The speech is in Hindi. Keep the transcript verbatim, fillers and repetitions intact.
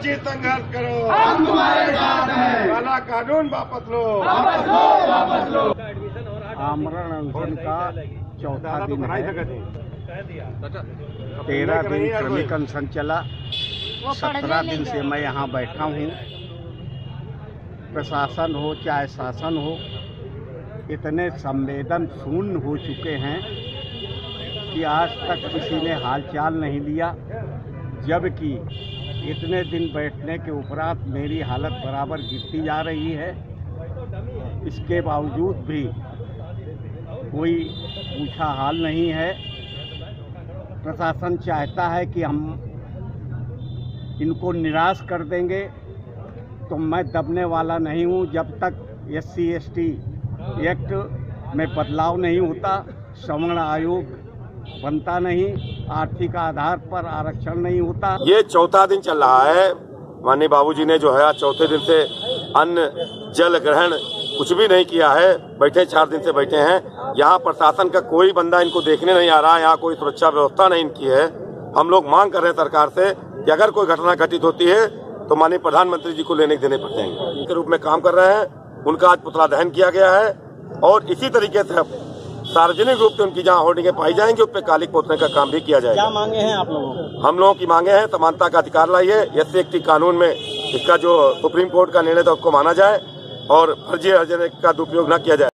मुझे संघर्ष करो, हम तुम्हारे साथ हैं, काला कानून वापस लो, वापस लो, वापस लो। आमरण अनशन का चौथा दिन है, तेरह दिन श्रमिक अनशन चला, सत्रह दिन से मैं यहाँ बैठा हूँ। प्रशासन हो चाहे शासन हो, इतने संवेदन शून्य हो चुके हैं कि आज तक किसी ने हालचाल नहीं लिया, जबकि इतने दिन बैठने के उपरांत मेरी हालत बराबर गिरती जा रही है। इसके बावजूद भी कोई पूछा हाल नहीं है। प्रशासन चाहता है कि हम इनको निराश कर देंगे, तो मैं दबने वाला नहीं हूं। जब तक S C S T act में बदलाव नहीं होता, श्रवण आयोग बनता नहीं, आर्थिक आधार पर आरक्षण नहीं होता। ये चौथा दिन चल रहा है। माननीय बाबूजी ने जो है आज चौथे दिन से अन्न जल ग्रहण कुछ भी नहीं किया है, बैठे चार दिन से बैठे हैं। यहाँ प्रशासन का कोई बंदा इनको देखने नहीं आ रहा है, यहाँ कोई सुरक्षा व्यवस्था नहीं इनकी है। हम लोग मांग कर रहे हैं सरकार से कि अगर कोई घटना घटित होती है तो माननीय प्रधानमंत्री जी को लेने देने पड़ते हैं। इनके रूप में काम कर रहे हैं, उनका आज पुतला दहन किया गया है और इसी तरीके से सार्वजनिक रूप से उनकी जहाँ होर्डिंगें पाई जाएंगी उस पर कालिक पोतने का काम भी किया जाएगा। क्या मांगे हैं आप लोगों? हम लोगों की मांगे हैं समानता का अधिकार लाइए, एस सी एक्ट कानून में इसका जो सुप्रीम कोर्ट का निर्णय था उसको माना जाए और फर्जी अर्जन का दुरुपयोग न किया जाए।